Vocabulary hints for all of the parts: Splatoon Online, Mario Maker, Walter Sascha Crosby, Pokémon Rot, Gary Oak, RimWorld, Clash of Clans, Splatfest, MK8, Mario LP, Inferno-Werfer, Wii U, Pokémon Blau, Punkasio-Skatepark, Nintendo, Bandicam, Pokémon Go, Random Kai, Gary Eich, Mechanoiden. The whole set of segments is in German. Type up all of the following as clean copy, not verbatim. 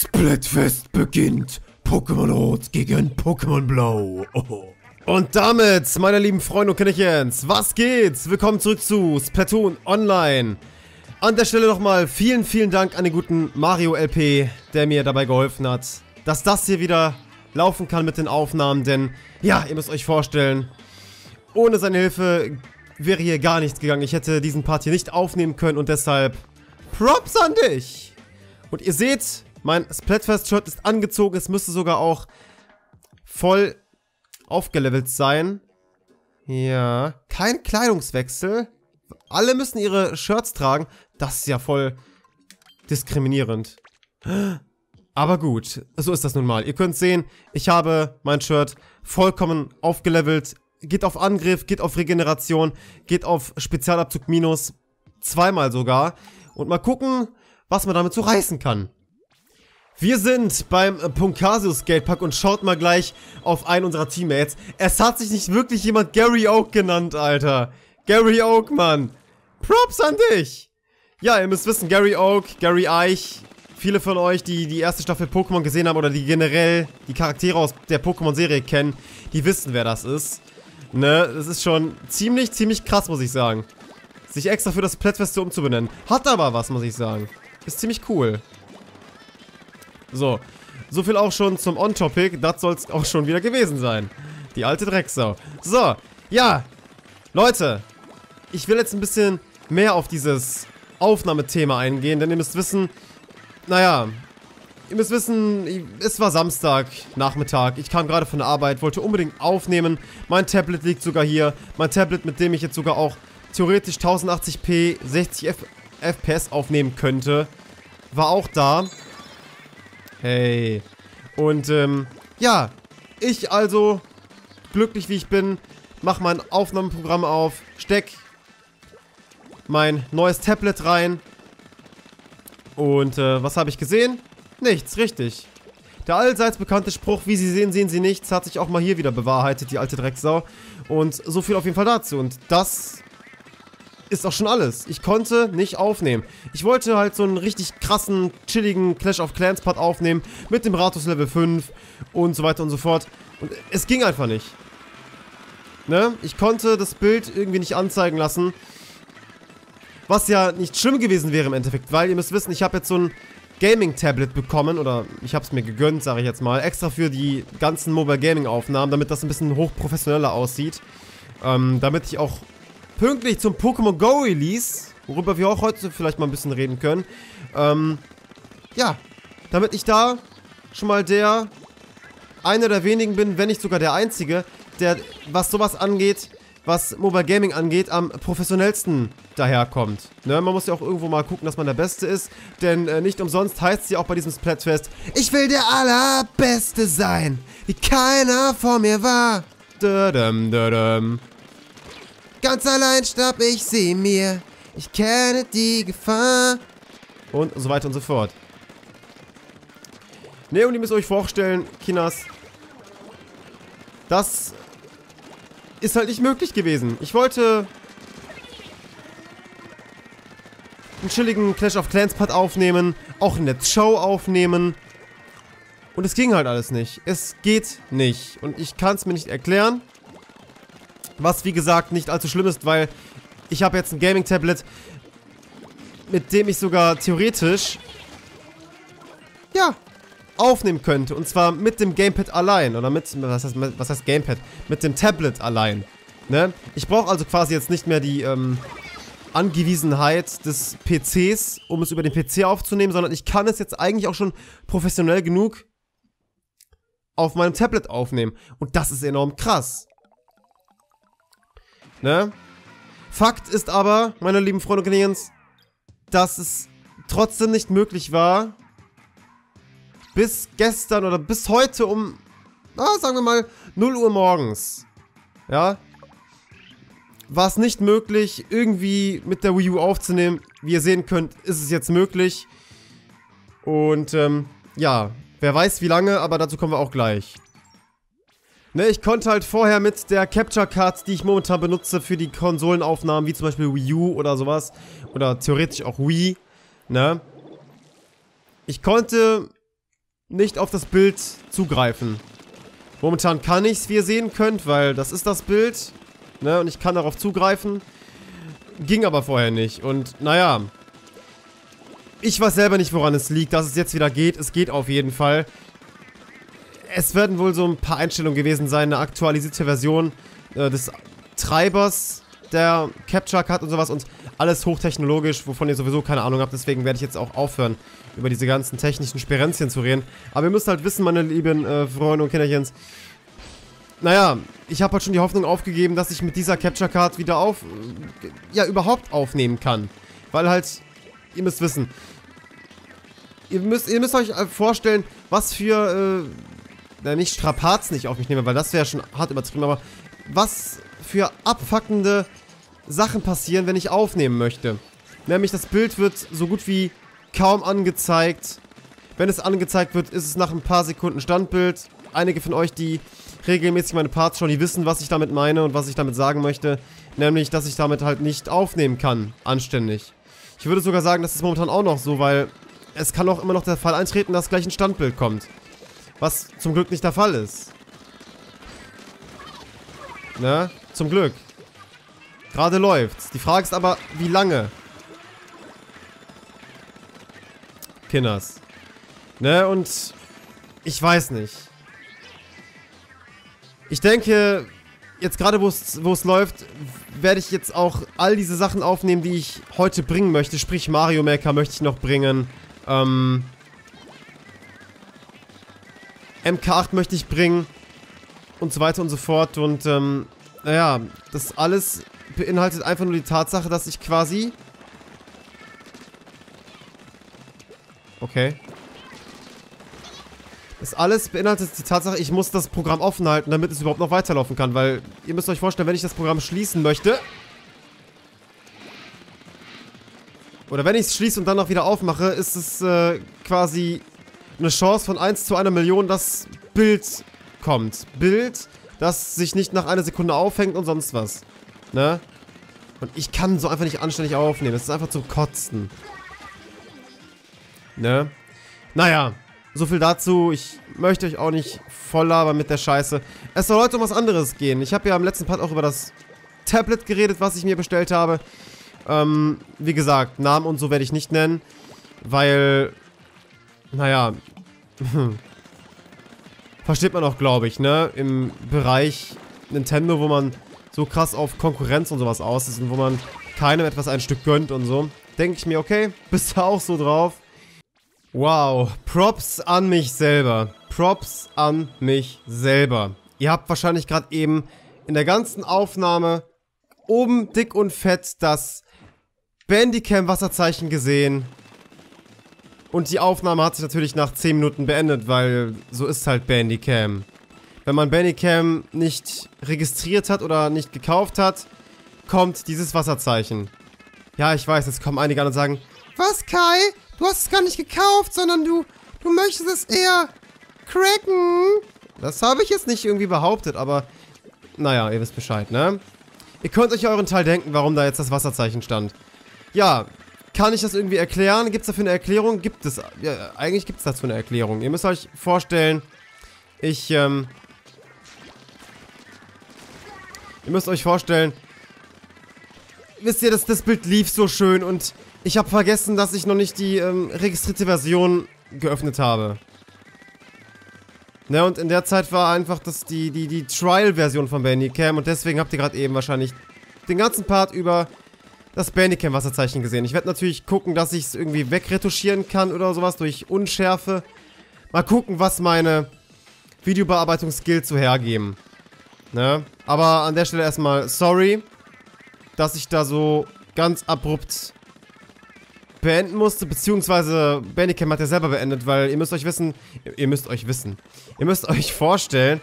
Splatfest beginnt. Pokémon Rot gegen Pokémon Blau. Oh. Und damit, meine lieben Freunde und Kinderchens, was geht's? Willkommen zurück zu Splatoon Online. An der Stelle nochmal vielen, vielen Dank an den guten Mario LP, der mir dabei geholfen hat, dass das hier wieder laufen kann mit den Aufnahmen. Denn, ja, ihr müsst euch vorstellen, ohne seine Hilfe wäre hier gar nichts gegangen. Ich hätte diesen Part hier nicht aufnehmen können und deshalb Props an dich! Und ihr seht, mein Splatfest-Shirt ist angezogen. Es müsste sogar auch voll aufgelevelt sein. Ja, kein Kleidungswechsel. Alle müssen ihre Shirts tragen. Das ist ja voll diskriminierend. Aber gut, so ist das nun mal. Ihr könnt sehen, ich habe mein Shirt vollkommen aufgelevelt. Geht auf Angriff, geht auf Regeneration, geht auf Spezialabzug minus. Zweimal sogar. Und mal gucken, was man damit so reißen kann. Wir sind beim Punkasio-Skatepark und schaut mal gleich auf einen unserer Teammates. Es hat sich nicht wirklich jemand Gary Oak genannt, Alter. Gary Oak, Mann. Props an dich. Ja, ihr müsst wissen, Gary Oak, Gary Eich. Viele von euch, die die erste Staffel Pokémon gesehen haben oder die generell die Charaktere aus der Pokémon-Serie kennen, die wissen, wer das ist. Ne, das ist schon ziemlich, ziemlich krass, muss ich sagen. Sich extra für das Splatfest umzubenennen. Hat aber was, muss ich sagen. Ist ziemlich cool. So, so viel auch schon zum On-Topic. Das soll es auch schon wieder gewesen sein. Die alte Drecksau. So, ja. Leute, ich will jetzt ein bisschen mehr auf dieses Aufnahmethema eingehen, denn ihr müsst wissen, naja, ihr müsst wissen, es war Samstagnachmittag. Ich kam gerade von der Arbeit, wollte unbedingt aufnehmen. Mein Tablet liegt sogar hier. Mein Tablet, mit dem ich jetzt sogar auch theoretisch 1080p 60 FPS aufnehmen könnte, war auch da. Hey. Und, ja. Ich also, glücklich wie ich bin, mache mein Aufnahmeprogramm auf, steck mein neues Tablet rein. Und, was habe ich gesehen? Nichts, richtig. Der allseits bekannte Spruch, wie sie sehen sie nichts, hat sich auch mal hier wieder bewahrheitet, die alte Drecksau. Und so viel auf jeden Fall dazu. Und das ist auch schon alles. Ich konnte nicht aufnehmen. Ich wollte halt so einen richtig krassen, chilligen Clash of Clans Part aufnehmen mit dem Ratus Level 5 und so weiter und so fort. Und es ging einfach nicht. Ne? Ich konnte das Bild irgendwie nicht anzeigen lassen. Was ja nicht schlimm gewesen wäre im Endeffekt, weil ihr müsst wissen, ich habe jetzt so ein Gaming-Tablet bekommen oder ich habe es mir gegönnt, sage ich jetzt mal, extra für die ganzen Mobile-Gaming-Aufnahmen, damit das ein bisschen hochprofessioneller aussieht. Damit ich auch pünktlich zum Pokémon Go Release, worüber wir auch heute vielleicht mal ein bisschen reden können. Ja, damit ich da schon mal einer der wenigen bin, wenn nicht sogar der Einzige, der, was sowas angeht, was Mobile Gaming angeht, am professionellsten daherkommt. Ne? Man muss ja auch irgendwo mal gucken, dass man der Beste ist, denn nicht umsonst heißt sie auch bei diesem Splatfest, ich will der Allerbeste sein, wie keiner vor mir war. Dödem, dödem. Ganz allein starb ich sie mir. Ich kenne die Gefahr. Und so weiter und so fort. Ne, und ihr müsst euch vorstellen, Kinas. Das ist halt nicht möglich gewesen. Ich wollte einen chilligen Clash of Clans Part aufnehmen. Auch eine Show aufnehmen. Und es ging halt alles nicht. Es geht nicht. Und ich kann es mir nicht erklären. Was, wie gesagt, nicht allzu schlimm ist, weil ich habe jetzt ein Gaming-Tablet, mit dem ich sogar theoretisch, ja, aufnehmen könnte. Und zwar mit dem Gamepad allein. Oder mit, was heißt Gamepad? Mit dem Tablet allein. Ne? Ich brauche also quasi jetzt nicht mehr die Angewiesenheit des PCs, um es über den PC aufzunehmen, sondern ich kann es jetzt eigentlich auch schon professionell genug auf meinem Tablet aufnehmen. Und das ist enorm krass. Ne? Fakt ist aber, meine lieben Freunde und Kollegen, dass es trotzdem nicht möglich war, bis gestern oder bis heute um, sagen wir mal, 0 Uhr morgens, ja, war es nicht möglich, irgendwie mit der Wii U aufzunehmen. Wie ihr sehen könnt, ist es jetzt möglich. Und, ja, wer weiß wie lange, aber dazu kommen wir auch gleich. Ne, ich konnte halt vorher mit der Capture Card, die ich momentan benutze für die Konsolenaufnahmen, wie zum Beispiel Wii U oder sowas, oder theoretisch auch Wii, ne? Ich konnte nicht auf das Bild zugreifen. Momentan kann ich es, wie ihr sehen könnt, weil das ist das Bild, ne, und ich kann darauf zugreifen. Ging aber vorher nicht und naja, ich weiß selber nicht, woran es liegt, dass es jetzt wieder geht. Es geht auf jeden Fall. Es werden wohl so ein paar Einstellungen gewesen sein, eine aktualisierte Version des Treibers, der Capture Card und sowas und alles hochtechnologisch, wovon ihr sowieso keine Ahnung habt. Deswegen werde ich jetzt auch aufhören, über diese ganzen technischen Sperenzchen zu reden. Aber ihr müsst halt wissen, meine lieben Freunde und Kinderchens, naja, ich habe halt schon die Hoffnung aufgegeben, dass ich mit dieser Capture Card wieder überhaupt aufnehmen kann. Weil halt, ihr müsst wissen, ihr müsst euch vorstellen, was für, nicht Strapazen ich auf mich nehme, weil das wäre schon hart übertrieben, aber was für abfuckende Sachen passieren, wenn ich aufnehmen möchte. Nämlich, das Bild wird so gut wie kaum angezeigt. Wenn es angezeigt wird, ist es nach ein paar Sekunden Standbild. Einige von euch, die regelmäßig meine Parts schauen, die wissen, was ich damit meine und was ich damit sagen möchte. Nämlich, dass ich damit halt nicht aufnehmen kann, anständig. Ich würde sogar sagen, das ist momentan auch noch so, weil es kann auch immer noch der Fall eintreten, dass gleich ein Standbild kommt. Was zum Glück nicht der Fall ist. Ne? Zum Glück. Gerade läuft's. Die Frage ist aber, wie lange? Kinders. Ne? Und ich weiß nicht. Ich denke, jetzt gerade, wo es läuft, werde ich jetzt auch all diese Sachen aufnehmen, die ich heute bringen möchte. Sprich, Mario Maker möchte ich noch bringen. MK8 möchte ich bringen und so weiter und so fort und naja, das alles beinhaltet einfach nur die Tatsache, dass ich quasi... Okay. Das alles beinhaltet die Tatsache, ich muss das Programm offen halten, damit es überhaupt noch weiterlaufen kann, weil ihr müsst euch vorstellen, wenn ich das Programm schließen möchte... Oder wenn ich es schließe und dann noch wieder aufmache, ist es quasi... eine Chance von 1 zu 1 Million, dass Bild kommt. Bild, das sich nicht nach einer Sekunde aufhängt und sonst was. Ne? Und ich kann so einfach nicht anständig aufnehmen. Das ist einfach zum Kotzen. Ne? Naja, so viel dazu. Ich möchte euch auch nicht voll labern mit der Scheiße. Es soll heute um was anderes gehen. Ich habe ja im letzten Part auch über das Tablet geredet, was ich mir bestellt habe. Wie gesagt, Namen und so werde ich nicht nennen, weil... Naja, versteht man auch, glaube ich, ne? Im Bereich Nintendo, wo man so krass auf Konkurrenz und sowas aus ist und wo man keinem etwas ein Stück gönnt und so. Denke ich mir, okay, bist du auch so drauf? Wow, Props an mich selber. Props an mich selber. Ihr habt wahrscheinlich gerade eben in der ganzen Aufnahme oben dick und fett das Bandicam-Wasserzeichen gesehen. Und die Aufnahme hat sich natürlich nach 10 Minuten beendet, weil so ist halt Bandicam. Wenn man Bandicam nicht registriert hat oder nicht gekauft hat, kommt dieses Wasserzeichen. Ja, ich weiß, jetzt kommen einige an und sagen, was Kai? Du hast es gar nicht gekauft, sondern du möchtest es eher cracken. Das habe ich jetzt nicht irgendwie behauptet, aber naja, ihr wisst Bescheid, ne? Ihr könnt euch ja euren Teil denken, warum da jetzt das Wasserzeichen stand. Ja, kann ich das irgendwie erklären? Gibt es dafür eine Erklärung? Gibt es... Ja, eigentlich gibt es dazu eine Erklärung. Ihr müsst euch vorstellen, ihr müsst euch vorstellen... Wisst ihr, das Bild lief so schön und ich habe vergessen, dass ich noch nicht die registrierte Version geöffnet habe. Ne, und in der Zeit war einfach das die Trial-Version von Bandicam und deswegen habt ihr gerade eben wahrscheinlich den ganzen Part über... das Bandicam-Wasserzeichen gesehen. Ich werde natürlich gucken, dass ich es irgendwie wegretuschieren kann oder sowas durch Unschärfe. Mal gucken, was meine Videobearbeitungsskills so hergeben. Ne? Aber an der Stelle erstmal sorry, dass ich da so ganz abrupt beenden musste, beziehungsweise Bandicam hat ja selber beendet, weil ihr müsst euch vorstellen...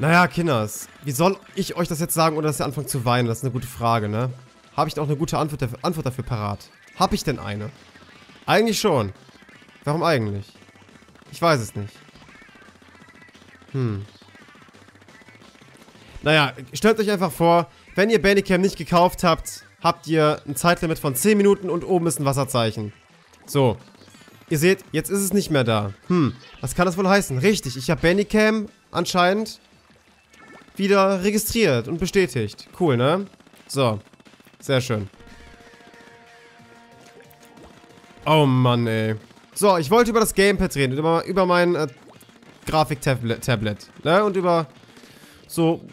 Naja, Kinders, wie soll ich euch das jetzt sagen, ohne dass ihr anfangt zu weinen? Das ist eine gute Frage, ne? Habe ich da auch eine gute Antwort dafür parat? Habe ich denn eine? Eigentlich schon. Warum eigentlich? Ich weiß es nicht. Naja, stellt euch einfach vor, wenn ihr Bandicam nicht gekauft habt, habt ihr ein Zeitlimit von 10 Minuten und oben ist ein Wasserzeichen. So. Ihr seht, jetzt ist es nicht mehr da. Hm, was kann das wohl heißen? Richtig, ich habe Bandicam anscheinend wieder registriert und bestätigt. Cool, ne? So, sehr schön. Oh Mann, ey. So, ich wollte über das Gamepad reden, über mein Grafik-Tablet, ne? Und über so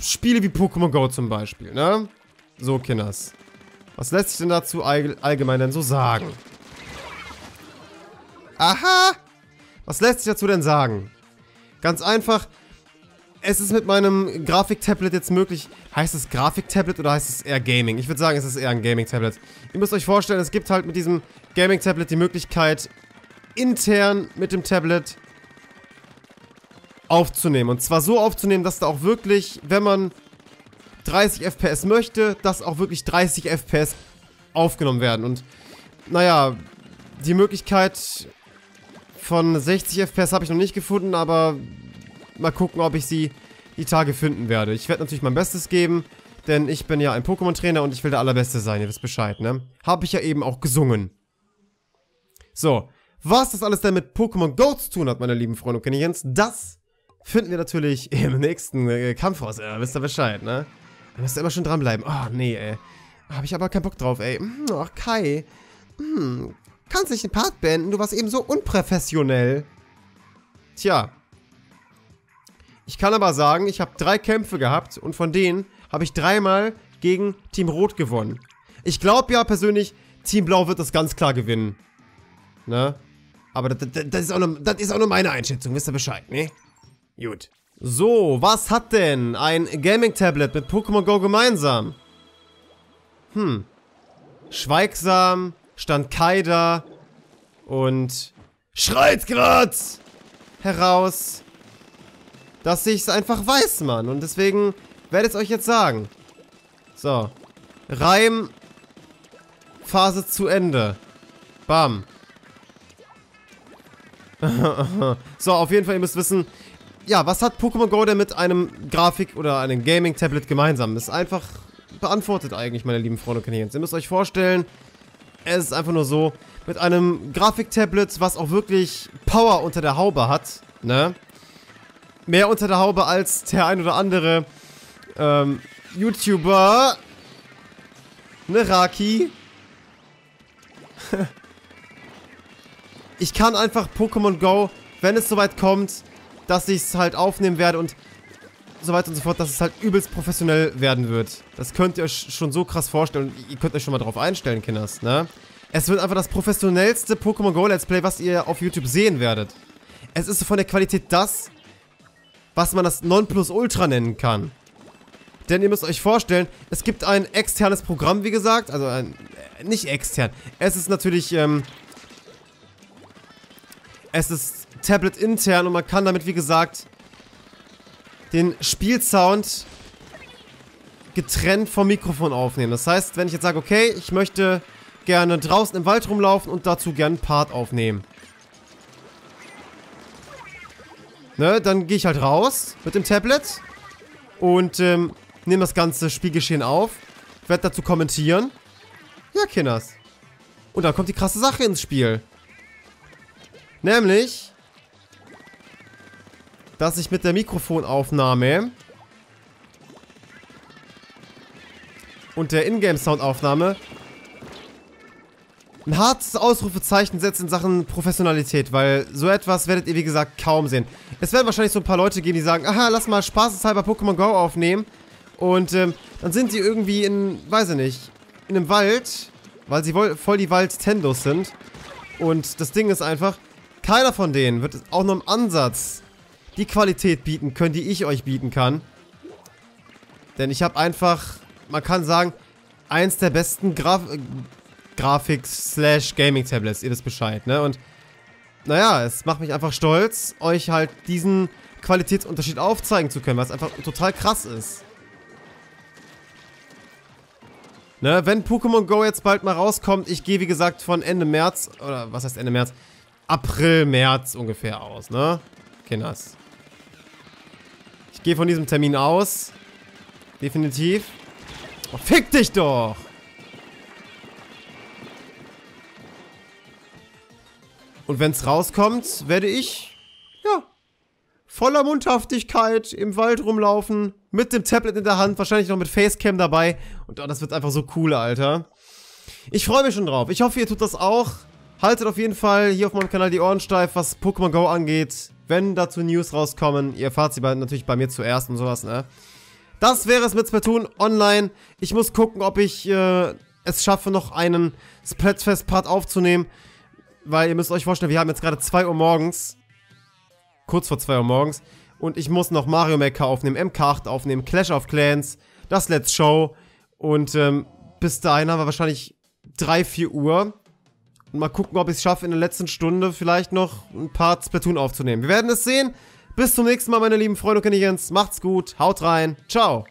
Spiele wie Pokémon Go zum Beispiel, ne? So, Kinders. Was lässt sich denn dazu allgemein denn so sagen? Aha! Was lässt sich dazu denn sagen? Ganz einfach, es ist mit meinem Grafik-Tablet jetzt möglich. Heißt es Grafik-Tablet oder heißt es eher Gaming? Ich würde sagen, es ist eher ein Gaming-Tablet. Ihr müsst euch vorstellen, es gibt halt mit diesem Gaming-Tablet die Möglichkeit, intern mit dem Tablet aufzunehmen. Und zwar so aufzunehmen, dass da auch wirklich, wenn man 30 FPS möchte, dass auch wirklich 30 FPS aufgenommen werden. Und naja, die Möglichkeit von 60 FPS habe ich noch nicht gefunden, aber mal gucken, ob ich sie die Tage finden werde. Ich werde natürlich mein Bestes geben, denn ich bin ja ein Pokémon-Trainer und ich will der Allerbeste sein, ihr wisst Bescheid, ne? Habe ich ja eben auch gesungen. So, was das alles denn mit Pokémon Go zu tun hat, meine lieben Freunde und Kennigens, das finden wir natürlich im nächsten Kampfhaus, wisst ihr Bescheid, ne? Da müsst ihr immer schön dranbleiben. Oh, nee, ey. Habe ich aber keinen Bock drauf, ey. Ach, Kai. Kannst nicht den Part beenden, du warst eben so unprofessionell. Tja. Ich kann aber sagen, ich habe 3 Kämpfe gehabt und von denen habe ich 3-mal gegen Team Rot gewonnen. Ich glaube ja persönlich, Team Blau wird das ganz klar gewinnen. Ne? Aber das ist auch nur meine Einschätzung, wisst ihr Bescheid, ne? Gut. So, was hat denn ein Gaming-Tablet mit Pokémon Go gemeinsam? Schweigsam stand Kai da und schreit grad heraus, dass ich es einfach weiß, Mann. Und deswegen werde ich es euch jetzt sagen. So. Reimphase zu Ende. Bam. So, auf jeden Fall, ihr müsst wissen, ja, was hat Pokémon Go denn mit einem Grafik- oder einem Gaming-Tablet gemeinsam? Das ist einfach beantwortet eigentlich, meine lieben Freunde und Kennigens. Ihr müsst euch vorstellen, es ist einfach nur so, mit einem Grafik-Tablet, was auch wirklich Power unter der Haube hat, ne? Mehr unter der Haube als der ein oder andere YouTuber, ne, Raki? Ich kann einfach Pokémon Go, wenn es soweit kommt, dass ich es halt aufnehmen werde und so weiter und so fort, dass es halt übelst professionell werden wird. Das könnt ihr euch schon so krass vorstellen und ihr könnt euch schon mal drauf einstellen, Kinders, ne? Es wird einfach das professionellste Pokémon Go Let's Play, was ihr auf YouTube sehen werdet. Es ist von der Qualität das, was man das Nonplusultra nennen kann. Denn ihr müsst euch vorstellen, es gibt ein externes Programm, wie gesagt, also ein, nicht extern. Es ist natürlich, es ist Tablet intern und man kann damit, wie gesagt, den Spielsound getrennt vom Mikrofon aufnehmen. Das heißt, wenn ich jetzt sage, okay, ich möchte gerne draußen im Wald rumlaufen und dazu gerne einen Part aufnehmen. Ne, dann gehe ich halt raus mit dem Tablet und nehme das ganze Spielgeschehen auf. Werde dazu kommentieren. Ja, Kinders. Und dann kommt die krasse Sache ins Spiel. Nämlich, dass ich mit der Mikrofonaufnahme und der Ingame-Soundaufnahme ein hartes Ausrufezeichen setzt in Sachen Professionalität, weil so etwas werdet ihr, wie gesagt, kaum sehen. Es werden wahrscheinlich so ein paar Leute geben, die sagen, aha, lass mal spaßeshalber Pokémon Go aufnehmen. Und dann sind sie irgendwie in, weiß ich nicht, in einem Wald, weil sie voll die Wald-Tendos sind. Und das Ding ist einfach, keiner von denen wird auch nur im Ansatz die Qualität bieten können, die ich euch bieten kann. Denn ich habe einfach, man kann sagen, eins der besten Grafik-Gaming-Tablets, ihr wisst Bescheid, ne? Und naja, es macht mich einfach stolz, euch halt diesen Qualitätsunterschied aufzeigen zu können, weil es einfach total krass ist. Ne, wenn Pokémon Go jetzt bald mal rauskommt, ich gehe, wie gesagt, von Ende März, oder was heißt Ende März? April, März ungefähr aus, ne? Kinders. Ich gehe von diesem Termin aus. Definitiv. Oh, fick dich doch! Und wenn es rauskommt, werde ich, ja, voller Mundhaftigkeit im Wald rumlaufen, mit dem Tablet in der Hand, wahrscheinlich noch mit Facecam dabei. Und oh, das wird einfach so cool, Alter. Ich freue mich schon drauf. Ich hoffe, ihr tut das auch. Haltet auf jeden Fall hier auf meinem Kanal die Ohren steif, was Pokémon Go angeht. Wenn dazu News rauskommen, ihr erfahrt sie natürlich bei mir zuerst und sowas, ne? Das wäre es mit Splatoon Online. Ich muss gucken, ob ich es schaffe, noch einen Splatfest-Part aufzunehmen. Weil ihr müsst euch vorstellen, wir haben jetzt gerade 2 Uhr morgens. Kurz vor 2 Uhr morgens. Und ich muss noch Mario Maker aufnehmen, MK8 aufnehmen, Clash of Clans, das Let's Show. Und bis dahin haben wir wahrscheinlich 3, 4 Uhr. Und mal gucken, ob ich es schaffe, in der letzten Stunde vielleicht noch ein paar Splatoon aufzunehmen. Wir werden es sehen. Bis zum nächsten Mal, meine lieben Freunde und Kandigens. Macht's gut. Haut rein. Ciao.